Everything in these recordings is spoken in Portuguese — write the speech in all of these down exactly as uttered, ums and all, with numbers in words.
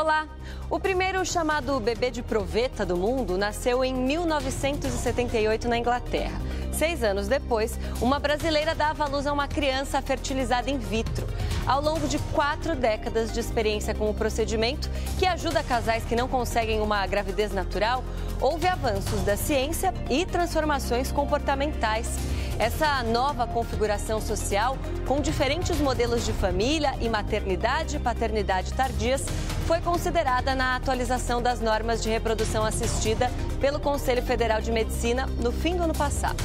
Olá! O primeiro chamado bebê de proveta do mundo nasceu em mil novecentos e setenta e oito na Inglaterra. Seis anos depois, uma brasileira dava à luz a uma criança fertilizada in vitro. Ao longo de quatro décadas de experiência com o procedimento, que ajuda casais que não conseguem uma gravidez natural, houve avanços da ciência e transformações comportamentais. Essa nova configuração social, com diferentes modelos de família e maternidade e paternidade tardias, foi considerada na atualização das normas de reprodução assistida pelo Conselho Federal de Medicina no fim do ano passado.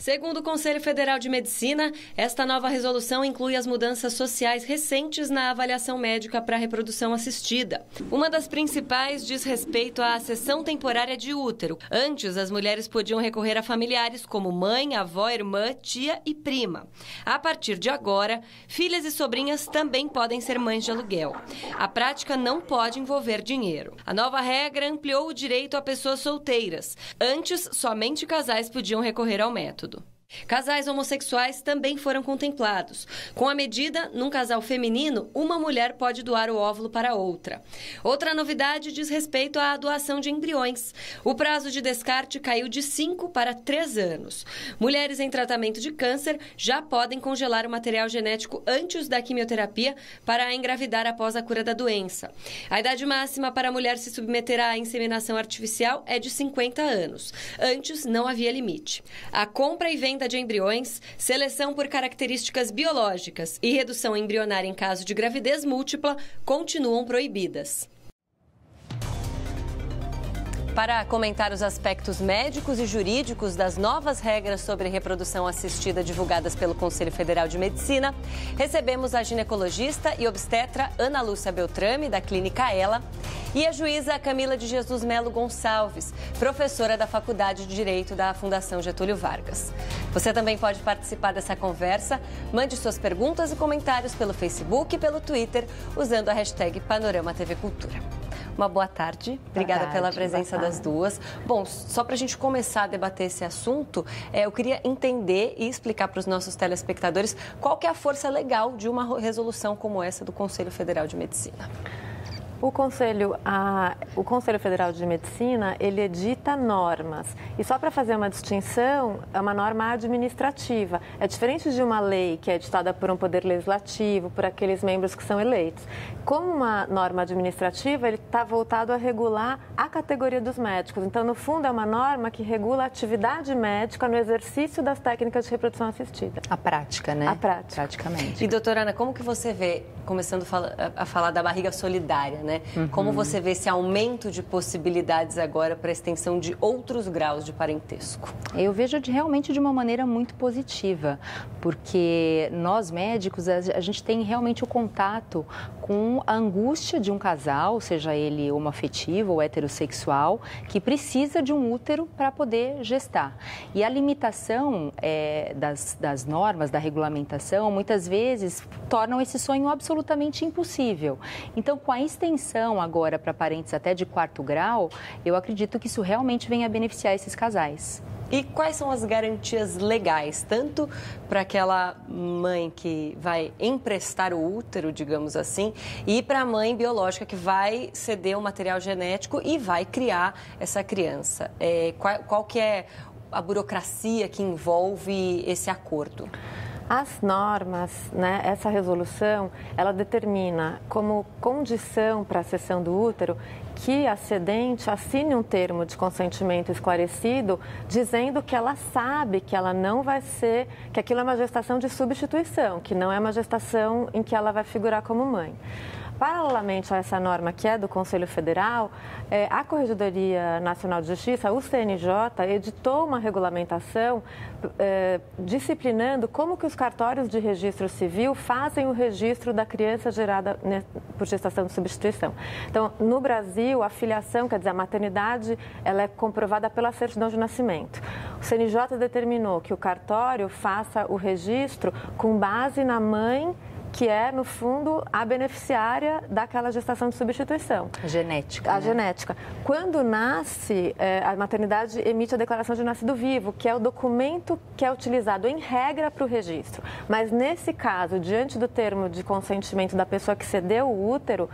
Segundo o Conselho Federal de Medicina, esta nova resolução inclui as mudanças sociais recentes na avaliação médica para a reprodução assistida. Uma das principais diz respeito à cessão temporária de útero. Antes, as mulheres podiam recorrer a familiares como mãe, avó, irmã, tia e prima. A partir de agora, filhas e sobrinhas também podem ser mães de aluguel. A prática não pode envolver dinheiro. A nova regra ampliou o direito a pessoas solteiras. Antes, somente casais podiam recorrer ao método. Casais homossexuais também foram contemplados. Com a medida, num casal feminino, uma mulher pode doar o óvulo para outra. Outra novidade diz respeito à doação de embriões. O prazo de descarte caiu de cinco para três anos. Mulheres em tratamento de câncer já podem congelar o material genético antes da quimioterapia para engravidar após a cura da doença. A idade máxima para a mulher se submeter à inseminação artificial é de cinquenta anos. Antes, não havia limite. A compra e venda de embriões, seleção por características biológicas e redução embrionária em caso de gravidez múltipla continuam proibidas. Para comentar os aspectos médicos e jurídicos das novas regras sobre reprodução assistida divulgadas pelo Conselho Federal de Medicina, recebemos a ginecologista e obstetra Ana Lúcia Beltrame, da Clínica Ella, e a juíza Camila de Jesus Mello Gonçalves, professora da Faculdade de Direito da Fundação Getúlio Vargas. Você também pode participar dessa conversa. Mande suas perguntas e comentários pelo Facebook e pelo Twitter, usando a hashtag PanoramaTVCultura. Uma boa tarde, obrigada boa tarde, pela presença das duas. Bom, só para a gente começar a debater esse assunto, é, eu queria entender e explicar para os nossos telespectadores qual que é a força legal de uma resolução como essa do Conselho Federal de Medicina. O Conselho, a, o Conselho Federal de Medicina, ele edita normas. E só para fazer uma distinção, é uma norma administrativa. É diferente de uma lei que é editada por um poder legislativo, por aqueles membros que são eleitos. Como uma norma administrativa, ele está voltado a regular a categoria dos médicos. Então, no fundo, é uma norma que regula a atividade médica no exercício das técnicas de reprodução assistida. A prática, né? A prática. Praticamente. E, doutora Ana, como que você vê, começando a falar da barriga solidária, né? Como você vê esse aumento de possibilidades agora para a extensão de outros graus de parentesco? Eu vejo de, realmente de uma maneira muito positiva, porque nós médicos, a gente tem realmente o contato com a angústia de um casal, seja ele homoafetivo ou heterossexual, que precisa de um útero para poder gestar. E a limitação é, das, das normas, da regulamentação, muitas vezes tornam esse sonho absolutamente impossível. Então, com a extensão agora para parentes até de quarto grau, eu acredito que isso realmente venha a beneficiar esses casais. E quais são as garantias legais, tanto para aquela mãe que vai emprestar o útero, digamos assim, e para a mãe biológica que vai ceder o material genético e vai criar essa criança? É, qual, qual que é a burocracia que envolve esse acordo? As normas, né, essa resolução, ela determina como condição para a cessão do útero que a cedente assine um termo de consentimento esclarecido dizendo que ela sabe que ela não vai ser, que aquilo é uma gestação de substituição, que não é uma gestação em que ela vai figurar como mãe. Paralelamente a essa norma que é do Conselho Federal, a Corregedoria Nacional de Justiça, o C N J, editou uma regulamentação disciplinando como que os cartórios de registro civil fazem o registro da criança gerada por gestação de substituição. Então, no Brasil, a filiação, quer dizer, a maternidade, ela é comprovada pela certidão de nascimento. O C N J determinou que o cartório faça o registro com base na mãe, que é, no fundo, a beneficiária daquela gestação de substituição. A genética. A né? genética. Quando nasce, a maternidade emite a declaração de nascido vivo, que é o documento que é utilizado em regra para o registro. Mas, nesse caso, diante do termo de consentimento da pessoa que cedeu o útero,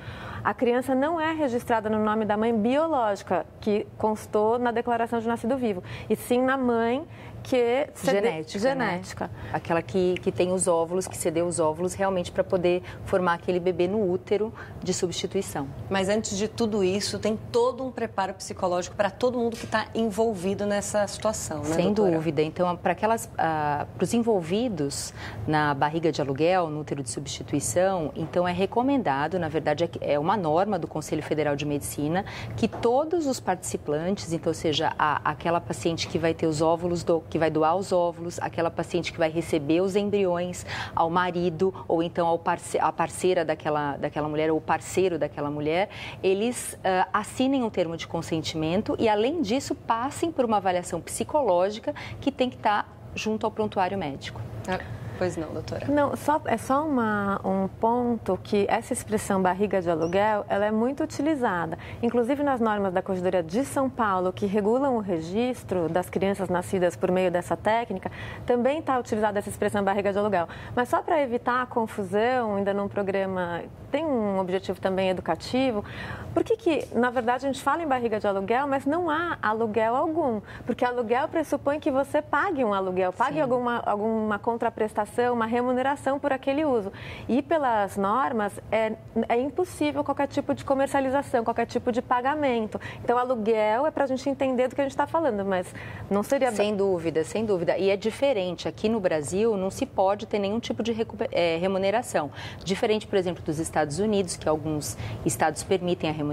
a criança não é registrada no nome da mãe biológica, que constou na declaração de nascido vivo, e sim na mãe que... Genética. Genética. Né? Aquela que, que tem os óvulos, que cedeu os óvulos realmente para poder formar aquele bebê no útero de substituição. Mas antes de tudo isso, tem todo um preparo psicológico para todo mundo que está envolvido nessa situação, né, Sem doutora? dúvida. Então, para aquelas, ah, para os envolvidos na barriga de aluguel, no útero de substituição, então é recomendado, na verdade é uma norma do Conselho Federal de Medicina, que todos os participantes, então, ou seja, a, aquela paciente que vai ter os óvulos do que vai doar os óvulos, aquela paciente que vai receber os embriões ao marido ou então ao parce, à parceira daquela, daquela mulher ou parceiro daquela mulher, eles uh, assinem um termo de consentimento e, além disso, passem por uma avaliação psicológica que tem que estar junto ao prontuário médico. Ah. Pois não, doutora. Não, só, é só uma, um ponto que essa expressão barriga de aluguel, ela é muito utilizada. Inclusive nas normas da Corregedoria de São Paulo, que regulam o registro das crianças nascidas por meio dessa técnica, também está utilizada essa expressão barriga de aluguel. Mas só para evitar a confusão, ainda num programa, tem um objetivo também educativo, por que que, na verdade, a gente fala em barriga de aluguel, mas não há aluguel algum? Porque aluguel pressupõe que você pague um aluguel, pague alguma, alguma contraprestação, uma remuneração por aquele uso. E pelas normas é, é impossível qualquer tipo de comercialização, qualquer tipo de pagamento. Então, aluguel é para a gente entender do que a gente está falando, mas não seria... Sem dúvida, sem dúvida. E é diferente. Aqui no Brasil não se pode ter nenhum tipo de remuneração. Diferente, por exemplo, dos Estados Unidos, que alguns estados permitem a remuneração,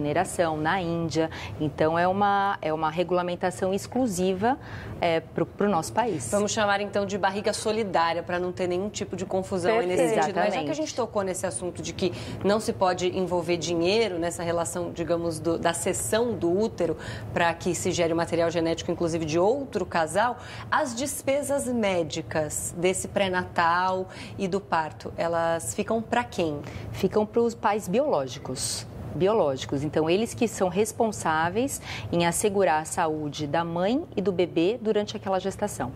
na Índia. Então, é uma, é uma regulamentação exclusiva é, para o nosso país. Vamos chamar, então, de barriga solidária, para não ter nenhum tipo de confusão aí nesse sentido. Mas já que a gente tocou nesse assunto de que não se pode envolver dinheiro nessa relação, digamos, do, da cessão do útero para que se gere o material genético, inclusive, de outro casal, as despesas médicas desse pré-natal e do parto, elas ficam para quem? Ficam para os pais biológicos. biológicos. Então, eles que são responsáveis em assegurar a saúde da mãe e do bebê durante aquela gestação.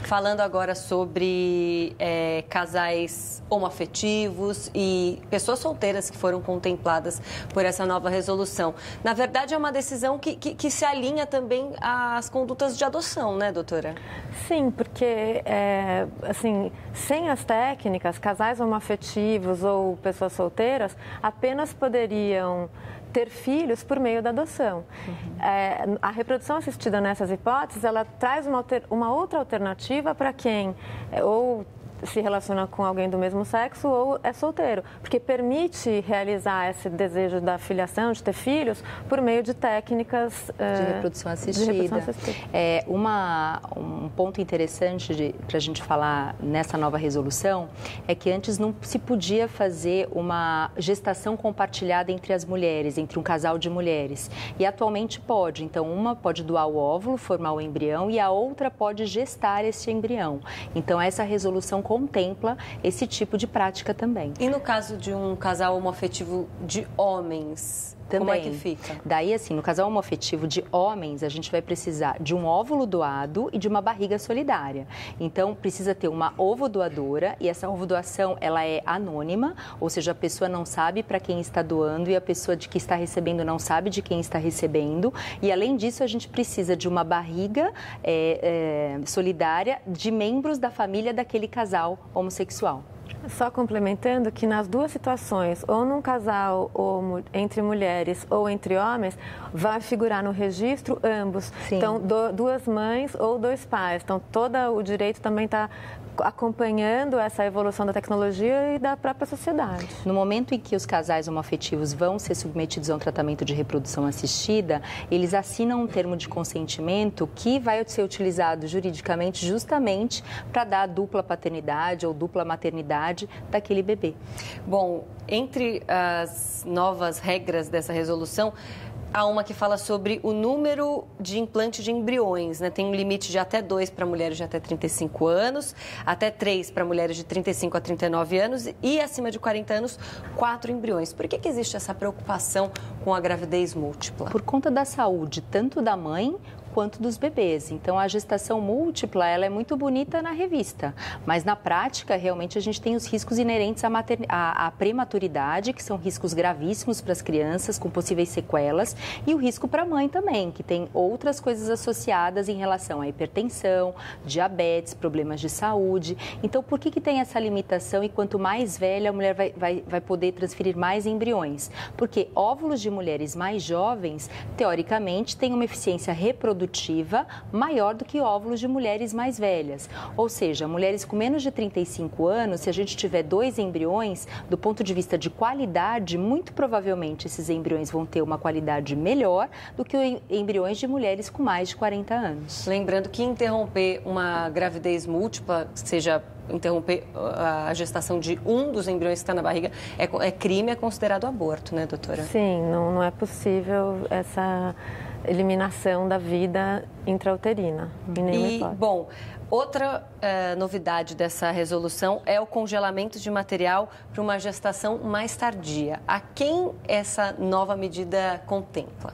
Falando agora sobre é, casais homoafetivos e pessoas solteiras que foram contempladas por essa nova resolução. Na verdade, é uma decisão que, que, que se alinha também às condutas de adoção, né, doutora? Sim, porque, é, assim, sem as técnicas, casais homoafetivos ou pessoas solteiras apenas poderiam ter filhos por meio da adoção. Uhum. É, a reprodução assistida nessas hipóteses, ela traz uma, alter, uma outra alternativa para quem é, ou se relaciona com alguém do mesmo sexo ou é solteiro, porque permite realizar esse desejo da filiação, de ter filhos, por meio de técnicas de reprodução assistida. De reprodução assistida. É, uma, um ponto interessante para a gente falar nessa nova resolução é que antes não se podia fazer uma gestação compartilhada entre as mulheres, entre um casal de mulheres, e atualmente pode. Então, uma pode doar o óvulo, formar o embrião, e a outra pode gestar esse embrião. Então, essa resolução contempla esse tipo de prática também. E no caso de um casal homoafetivo de homens, também, como é que fica? Daí, assim, no casal homoafetivo de homens, a gente vai precisar de um óvulo doado e de uma barriga solidária. Então, precisa ter uma ovodoadora, e essa ovodoação, ela é anônima, ou seja, a pessoa não sabe para quem está doando e a pessoa de que está recebendo não sabe de quem está recebendo. E, além disso, a gente precisa de uma barriga é, é, solidária de membros da família daquele casal homossexual. Só complementando que nas duas situações, ou num casal ou entre mulheres ou entre homens, vai figurar no registro ambos. Sim. Então, do, duas mães ou dois pais. Então, todo o direito também está acompanhando essa evolução da tecnologia e da própria sociedade. No momento em que os casais homoafetivos vão ser submetidos a um tratamento de reprodução assistida, eles assinam um termo de consentimento que vai ser utilizado juridicamente justamente para dar a dupla paternidade ou dupla maternidade daquele bebê. Bom, entre as novas regras dessa resolução, há uma que fala sobre o número de implante de embriões, né? Tem um limite de até dois para mulheres de até trinta e cinco anos, até três para mulheres de trinta e cinco a trinta e nove anos e, acima de quarenta anos, quatro embriões. Por que que existe essa preocupação com a gravidez múltipla? Por conta da saúde, tanto da mãe quanto dos bebês. Então, a gestação múltipla, ela é muito bonita na revista, mas na prática, realmente, a gente tem os riscos inerentes à, matern... à, à prematuridade, que são riscos gravíssimos para as crianças, com possíveis sequelas, e o risco para a mãe também, que tem outras coisas associadas em relação à hipertensão, diabetes, problemas de saúde. Então, por que que tem essa limitação e quanto mais velha a mulher vai, vai, vai poder transferir mais embriões? Porque óvulos de mulheres mais jovens, teoricamente, têm uma eficiência reprodutiva maior do que óvulos de mulheres mais velhas. Ou seja, mulheres com menos de trinta e cinco anos, se a gente tiver dois embriões, do ponto de vista de qualidade, muito provavelmente esses embriões vão ter uma qualidade melhor do que embriões de mulheres com mais de quarenta anos. Lembrando que interromper uma gravidez múltipla, seja interromper a gestação de um dos embriões que está na barriga, é, é crime, é considerado aborto, né, doutora? Sim, não, não é possível essa eliminação da vida intrauterina. E, bom, outra eh, novidade dessa resolução é o congelamento de material para uma gestação mais tardia. A quem essa nova medida contempla?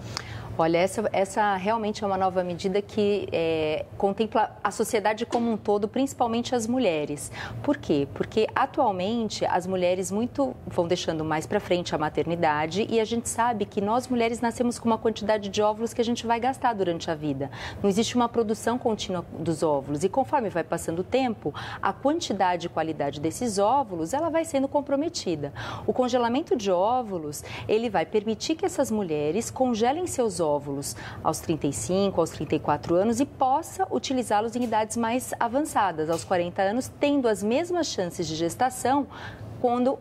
Olha, essa, essa realmente é uma nova medida que é, contempla a sociedade como um todo, principalmente as mulheres. Por quê? Porque atualmente as mulheres muito vão deixando mais para frente a maternidade e a gente sabe que nós mulheres nascemos com uma quantidade de óvulos que a gente vai gastar durante a vida. Não existe uma produção contínua dos óvulos e conforme vai passando o tempo, a quantidade e qualidade desses óvulos, ela vai sendo comprometida. O congelamento de óvulos, ele vai permitir que essas mulheres congelem seus óvulos óvulos aos trinta e cinco, aos trinta e quatro anos e possa utilizá-los em idades mais avançadas, aos quarenta anos, tendo as mesmas chances de gestação quando, uh,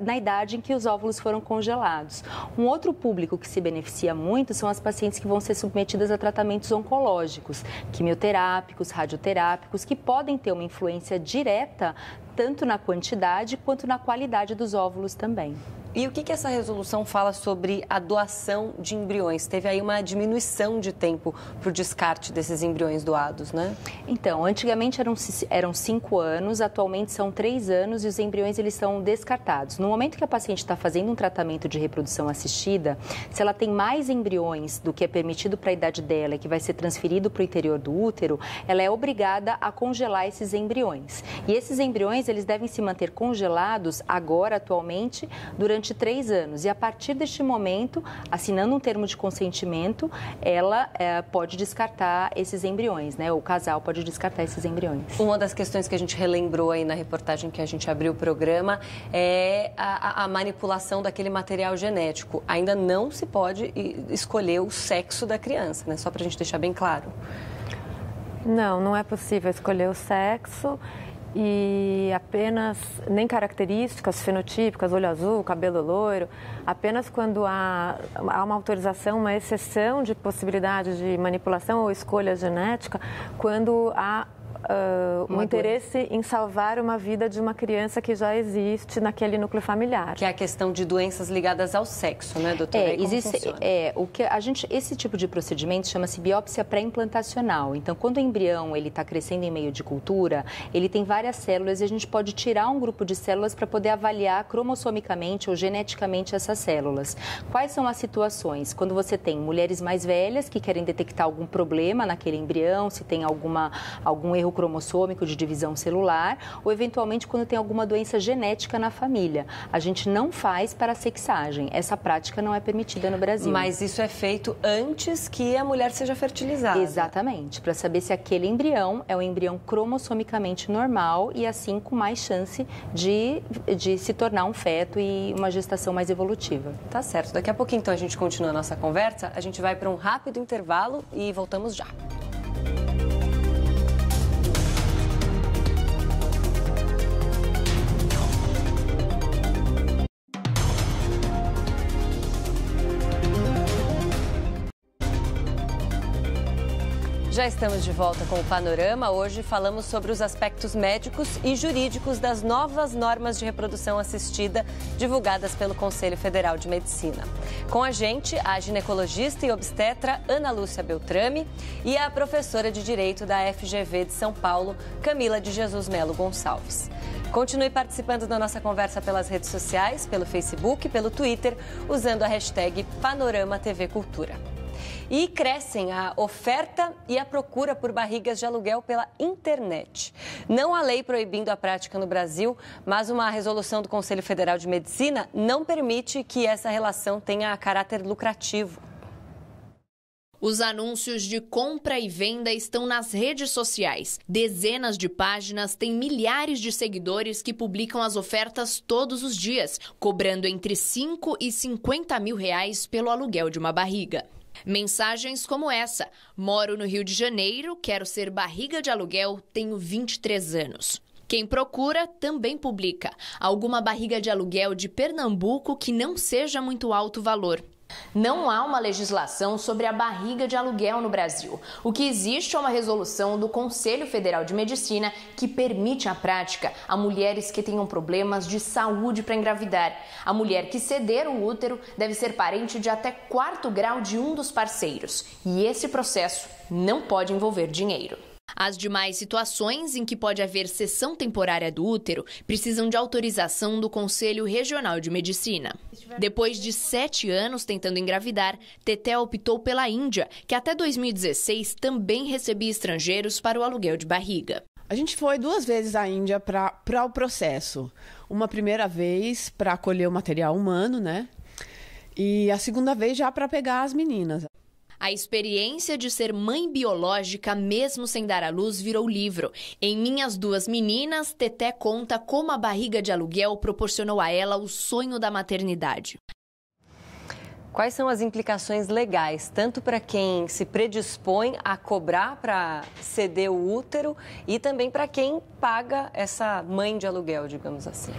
na idade em que os óvulos foram congelados. Um outro público que se beneficia muito são as pacientes que vão ser submetidas a tratamentos oncológicos, quimioterápicos, radioterápicos, que podem ter uma influência direta tanto na quantidade quanto na qualidade dos óvulos também. E o que que essa resolução fala sobre a doação de embriões? Teve aí uma diminuição de tempo para o descarte desses embriões doados, né? Então, antigamente eram, eram cinco anos, atualmente são três anos e os embriões eles são descartados. No momento que a paciente está fazendo um tratamento de reprodução assistida, se ela tem mais embriões do que é permitido para a idade dela e que vai ser transferido para o interior do útero, ela é obrigada a congelar esses embriões. E esses embriões, eles devem se manter congelados agora, atualmente, durante de três anos e a partir deste momento, assinando um termo de consentimento, ela é, pode descartar esses embriões, né? O casal pode descartar esses embriões. Uma das questões que a gente relembrou aí na reportagem que a gente abriu o programa é a, a manipulação daquele material genético. Ainda não se pode escolher o sexo da criança, né? Só para a gente deixar bem claro. Não, não é possível escolher o sexo. E apenas, nem características fenotípicas, olho azul, cabelo loiro, apenas quando há, há uma autorização, uma exceção de possibilidade de manipulação ou escolha genética, quando há uh, um interesse em salvar uma vida de uma criança que já existe naquele núcleo familiar. Que é a questão de doenças ligadas ao sexo, né, doutora? É, existe, é, o que a gente, esse tipo de procedimento chama-se biópsia pré-implantacional. Então, quando o embrião ele está crescendo em meio de cultura, ele tem várias células e a gente pode tirar um grupo de células para poder avaliar cromossomicamente ou geneticamente essas células. Quais são as situações? Quando você tem mulheres mais velhas que querem detectar algum problema naquele embrião, se tem alguma, algum erro cromossômico de divisão celular ou, eventualmente, quando tem alguma doença genética na família. A gente não faz parassexagem. Essa prática não é permitida no Brasil. Mas isso é feito antes que a mulher seja fertilizada. Exatamente, para saber se aquele embrião é um embrião cromossomicamente normal e, assim, com mais chance de, de se tornar um feto e uma gestação mais evolutiva. Tá certo. Daqui a pouquinho, então, a gente continua a nossa conversa. A gente vai para um rápido intervalo e voltamos já. Já estamos de volta com o Panorama. Hoje falamos sobre os aspectos médicos e jurídicos das novas normas de reprodução assistida divulgadas pelo Conselho Federal de Medicina. Com a gente, a ginecologista e obstetra Ana Lúcia Beltrame e a professora de Direito da F G V de São Paulo, Camila de Jesus Mello Gonçalves. Continue participando da nossa conversa pelas redes sociais, pelo Facebook, pelo Twitter, usando a hashtag Panorama T V Cultura. e crescem a oferta e a procura por barrigas de aluguel pela internet. Não há lei proibindo a prática no Brasil, mas uma resolução do Conselho Federal de Medicina não permite que essa relação tenha caráter lucrativo. Os anúncios de compra e venda estão nas redes sociais. Dezenas de páginas têm milhares de seguidores que publicam as ofertas todos os dias, cobrando entre cinco e cinquenta mil reais pelo aluguel de uma barriga. Mensagens como essa: moro no Rio de Janeiro, quero ser barriga de aluguel, tenho vinte e três anos. Quem procura também publica alguma barriga de aluguel de Pernambuco que não seja muito alto valor. Não há uma legislação sobre a barriga de aluguel no Brasil. O que existe é uma resolução do Conselho Federal de Medicina que permite a prática a mulheres que tenham problemas de saúde para engravidar. A mulher que ceder o útero deve ser parente de até quarto grau de um dos parceiros. E esse processo não pode envolver dinheiro. As demais situações em que pode haver cessão temporária do útero precisam de autorização do Conselho Regional de Medicina. Depois de sete anos tentando engravidar, Teté optou pela Índia, que até dois mil e dezesseis também recebia estrangeiros para o aluguel de barriga. A gente foi duas vezes à Índia para o processo. Uma primeira vez para colher o material humano, né? E a segunda vez já para pegar as meninas. A experiência de ser mãe biológica, mesmo sem dar à luz, virou livro. Em Minhas Duas Meninas, Teté conta como a barriga de aluguel proporcionou a ela o sonho da maternidade. Quais são as implicações legais, tanto para quem se predispõe a cobrar para ceder o útero e também para quem paga essa mãe de aluguel, digamos assim?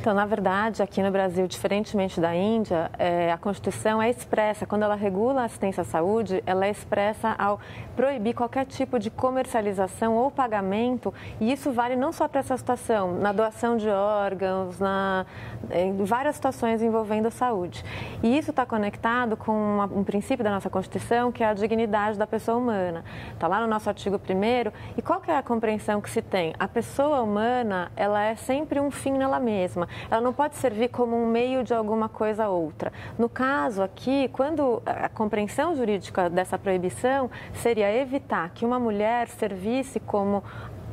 Então, na verdade, aqui no Brasil, diferentemente da Índia, é, a Constituição é expressa, quando ela regula a assistência à saúde, ela é expressa ao proibir qualquer tipo de comercialização ou pagamento, e isso vale não só para essa situação, na doação de órgãos, na, em várias situações envolvendo a saúde. E isso está conectado com um princípio da nossa Constituição, que é a dignidade da pessoa humana. Está lá no nosso artigo primeiro. E qual que é a compreensão que se tem? A pessoa humana, ela é sempre um fim nela mesma. Ela não pode servir como um meio de alguma coisa ou outra. No caso aqui, quando a compreensão jurídica dessa proibição seria evitar que uma mulher servisse como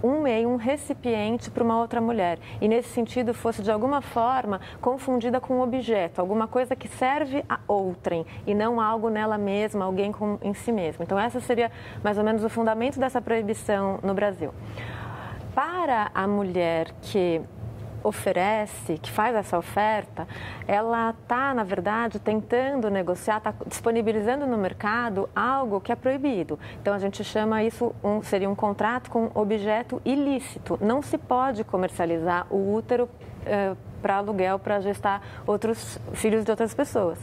um meio, um recipiente para uma outra mulher e, nesse sentido, fosse de alguma forma confundida com um objeto, alguma coisa que serve a outrem e não algo nela mesma, alguém com, em si mesma. Então, essa seria mais ou menos o fundamento dessa proibição no Brasil. Para a mulher que oferece, que faz essa oferta, ela está, na verdade, tentando negociar, está disponibilizando no mercado algo que é proibido. Então, a gente chama isso, um, seria um contrato com objeto ilícito. Não se pode comercializar o útero uh, para aluguel, para gestar outros filhos de outras pessoas.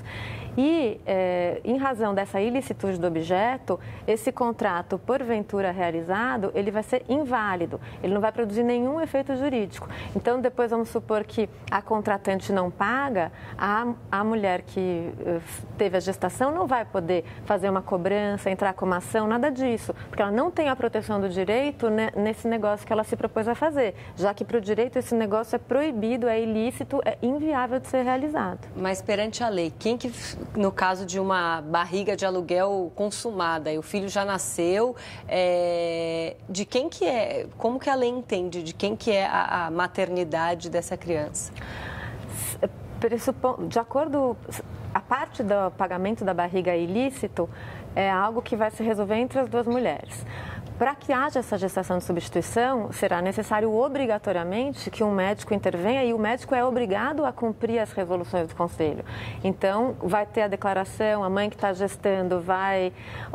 E, eh, em razão dessa ilicitude do objeto, esse contrato, porventura realizado, ele vai ser inválido, ele não vai produzir nenhum efeito jurídico. Então, depois vamos supor que a contratante não paga, a, a mulher que eh, teve a gestação não vai poder fazer uma cobrança, entrar com uma ação, nada disso, porque ela não tem a proteção do direito, né, nesse negócio que ela se propôs a fazer, já que para o direito esse negócio é proibido, é ilícito, é inviável de ser realizado. Mas perante a lei, quem que... No caso de uma barriga de aluguel consumada e o filho já nasceu, é... de quem que é, como que a lei entende, de quem que é a, a maternidade dessa criança? De acordo, a parte do pagamento da barriga ilícito é algo que vai se resolver entre as duas mulheres. Para que haja essa gestação de substituição, será necessário obrigatoriamente que um médico intervenha e o médico é obrigado a cumprir as resoluções do Conselho. Então, vai ter a declaração, a mãe que está gestando vai...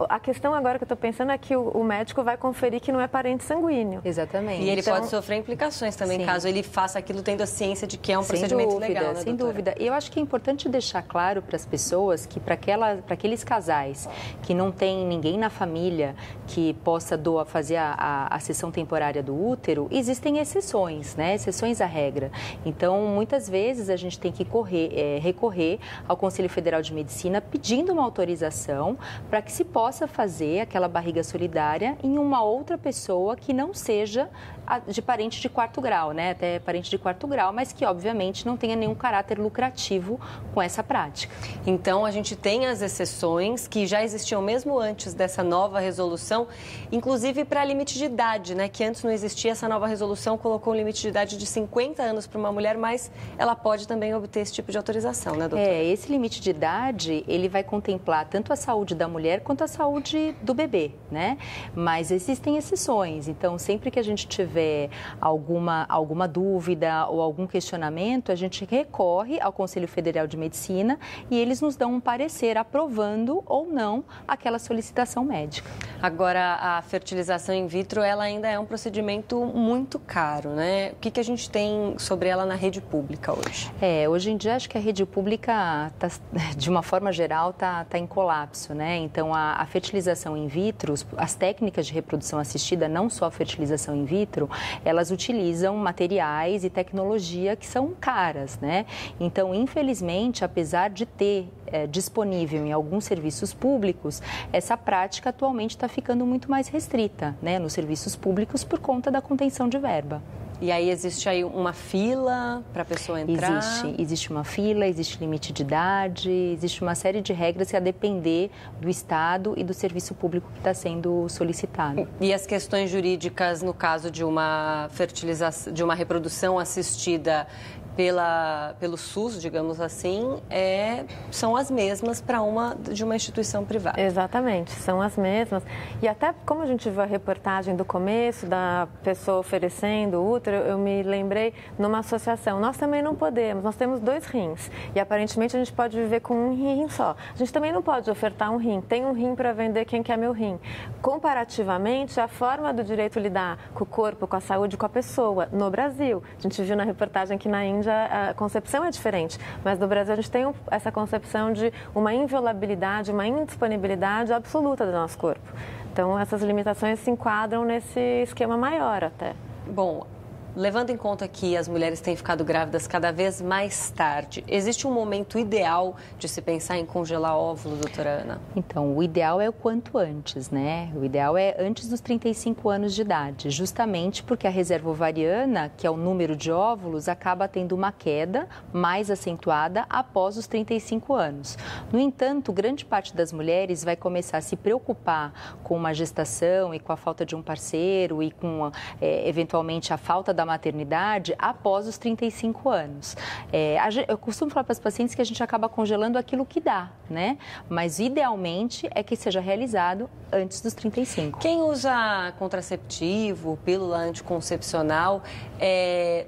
A questão agora que eu estou pensando é que o médico vai conferir que não é parente sanguíneo. Exatamente. E ele então... pode sofrer implicações também, sim, caso ele faça aquilo tendo a ciência de que é um sem procedimento dúvida, legal, né, sem doutora? Dúvida. E eu acho que é importante deixar claro para as pessoas que para aqueles casais que não tem ninguém na família que possa doar pessoa fazer a, a, a seção temporária do útero, existem exceções, né? Exceções à regra. Então, muitas vezes a gente tem que correr, é, recorrer ao Conselho Federal de Medicina pedindo uma autorização para que se possa fazer aquela barriga solidária em uma outra pessoa que não seja de parente de quarto grau, né? Até parente de quarto grau, mas que obviamente não tenha nenhum caráter lucrativo com essa prática. Então, a gente tem as exceções que já existiam mesmo antes dessa nova resolução, inclusive para limite de idade, né? Que antes não existia, essa nova resolução colocou um limite de idade de cinquenta anos para uma mulher, mas ela pode também obter esse tipo de autorização, né, doutora? É, esse limite de idade, ele vai contemplar tanto a saúde da mulher quanto a saúde do bebê, né? Mas existem exceções, então sempre que a gente tiver alguma, alguma dúvida ou algum questionamento, a gente recorre ao Conselho Federal de Medicina e eles nos dão um parecer aprovando ou não aquela solicitação médica. Agora, a fertilização in vitro, ela ainda é um procedimento muito caro, né? O que, que a gente tem sobre ela na rede pública hoje? É, hoje em dia acho que a rede pública, tá, de uma forma geral, tá, tá em colapso, né? Então, a, a fertilização in vitro, as técnicas de reprodução assistida, não só a fertilização in vitro, elas utilizam materiais e tecnologia que são caras, né? Então, infelizmente, apesar de ter é, disponível em alguns serviços públicos, essa prática atualmente está ficando muito mais restrita, né, nos serviços públicos por conta da contenção de verba. E aí existe aí uma fila para a pessoa entrar? Existe, existe uma fila, existe limite de idade, existe uma série de regras que a depender do Estado e do serviço público que está sendo solicitado. E as questões jurídicas no caso de uma fertilização, de uma reprodução assistida pela, pelo SUS, digamos assim, é, são as mesmas para uma de uma instituição privada. Exatamente, são as mesmas. E até como a gente viu a reportagem do começo, da pessoa oferecendo o útero, eu me lembrei numa associação. Nós também não podemos, nós temos dois rins e aparentemente a gente pode viver com um rim só. A gente também não pode ofertar um rim, tem um rim para vender, quem quer meu rim? Comparativamente, a forma do direito lidar com o corpo, com a saúde, com a pessoa, no Brasil. A gente viu na reportagem que na Índia a concepção é diferente, mas no Brasil a gente tem essa concepção de uma inviolabilidade, uma indisponibilidade absoluta do nosso corpo. Então, essas limitações se enquadram nesse esquema maior até. Bom, levando em conta que as mulheres têm ficado grávidas cada vez mais tarde, existe um momento ideal de se pensar em congelar óvulo, doutora Ana? Então, o ideal é o quanto antes, né? O ideal é antes dos trinta e cinco anos de idade, justamente porque a reserva ovariana, que é o número de óvulos, acaba tendo uma queda mais acentuada após os trinta e cinco anos. No entanto, grande parte das mulheres vai começar a se preocupar com uma gestação e com a falta de um parceiro e com, é, eventualmente, a falta da maternidade após os trinta e cinco anos. É, eu costumo falar para as pacientes que a gente acaba congelando aquilo que dá, né? Mas idealmente é que seja realizado antes dos trinta e cinco. Quem usa contraceptivo, pílula anticoncepcional, é,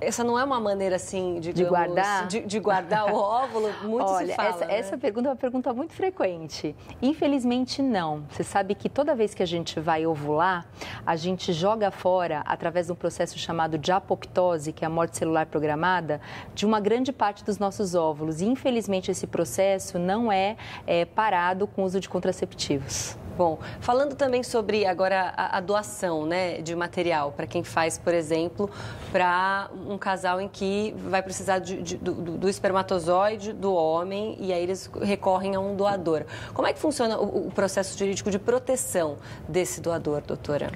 essa não é uma maneira assim, digamos, de guardar, de, de guardar o óvulo? Muito Olha, se fala, essa, né? Essa pergunta é uma pergunta muito frequente. Infelizmente não. Você sabe que toda vez que a gente vai ovular, a gente joga fora, através de um processo chamado chamado de apoptose, que é a morte celular programada, de uma grande parte dos nossos óvulos. E, infelizmente, esse processo não é, é parado com o uso de contraceptivos. Bom, falando também sobre agora a, a doação, né, de material, para quem faz, por exemplo, para um casal em que vai precisar de, de, do, do espermatozoide do homem e aí eles recorrem a um doador. Como é que funciona o, o processo jurídico de proteção desse doador, doutora?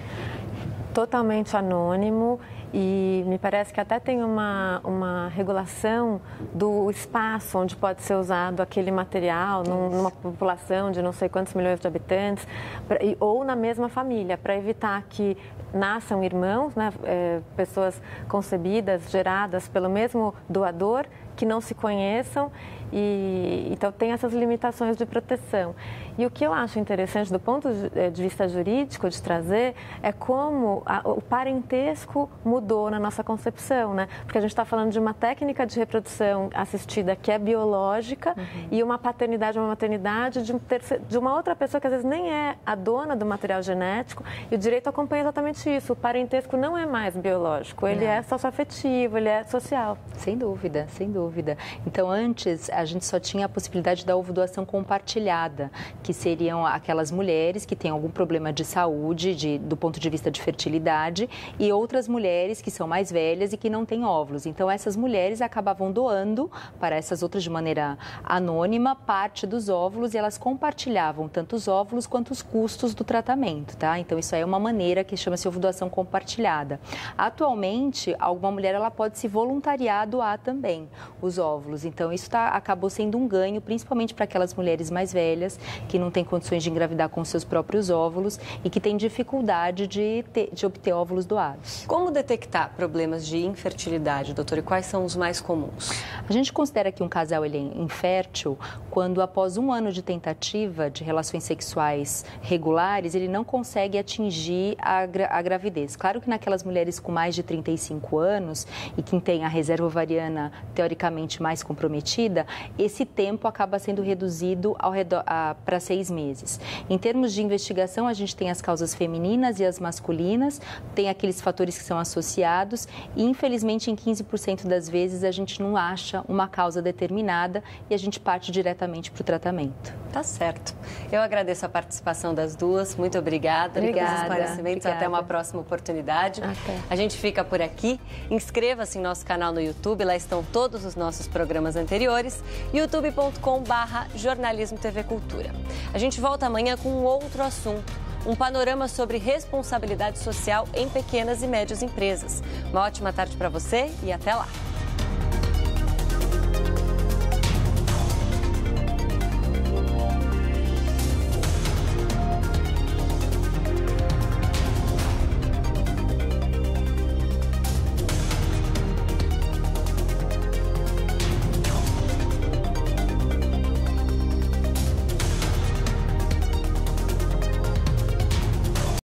Totalmente anônimo. E me parece que até tem uma, uma regulação do espaço onde pode ser usado aquele material num, numa população de não sei quantos milhões de habitantes pra, ou na mesma família, para evitar que nasçam irmãos, né, é, pessoas concebidas, geradas pelo mesmo doador, que não se conheçam. E então tem essas limitações de proteção. E o que eu acho interessante do ponto de vista jurídico de trazer é como a, o parentesco muda mudou na nossa concepção, né? Porque a gente está falando de uma técnica de reprodução assistida que é biológica, uhum, e uma paternidade, uma maternidade de, um terceiro, de uma outra pessoa que às vezes nem é a dona do material genético, e o direito acompanha exatamente isso. O parentesco não é mais biológico, ele é, é socioafetivo, ele é social. Sem dúvida, sem dúvida. Então, antes, a gente só tinha a possibilidade da ovo-doação compartilhada, que seriam aquelas mulheres que têm algum problema de saúde, de, do ponto de vista de fertilidade, e outras mulheres que são mais velhas e que não têm óvulos. Então, essas mulheres acabavam doando para essas outras de maneira anônima parte dos óvulos, e elas compartilhavam tanto os óvulos quanto os custos do tratamento, tá? Então, isso aí é uma maneira que chama-se ovo-doação compartilhada. Atualmente, alguma mulher ela pode se voluntariar a doar também os óvulos. Então, isso tá, acabou sendo um ganho, principalmente para aquelas mulheres mais velhas que não têm condições de engravidar com seus próprios óvulos e que têm dificuldade de, ter, de obter óvulos doados. Como detectar problemas de infertilidade, doutor? E quais são os mais comuns? A gente considera que um casal ele é infértil quando, após um ano de tentativa de relações sexuais regulares, ele não consegue atingir a, gra a gravidez. Claro que naquelas mulheres com mais de trinta e cinco anos e quem tem a reserva ovariana teoricamente mais comprometida, esse tempo acaba sendo reduzido ao redor para seis meses. Em termos de investigação, a gente tem as causas femininas e as masculinas, tem aqueles fatores que são associados e, infelizmente, em quinze por cento das vezes a gente não acha uma causa determinada e a gente parte diretamente para o tratamento. Tá certo. Eu agradeço a participação das duas, muito obrigada, obrigada pelos esclarecimentos, obrigada. Até uma próxima oportunidade. Até. A gente fica por aqui, inscreva-se em nosso canal no YouTube, lá estão todos os nossos programas anteriores, youtube ponto com barra jornalismo T V Cultura. A gente volta amanhã com um outro assunto, um panorama sobre responsabilidade social em pequenas e médias empresas. Uma ótima tarde para você e até lá!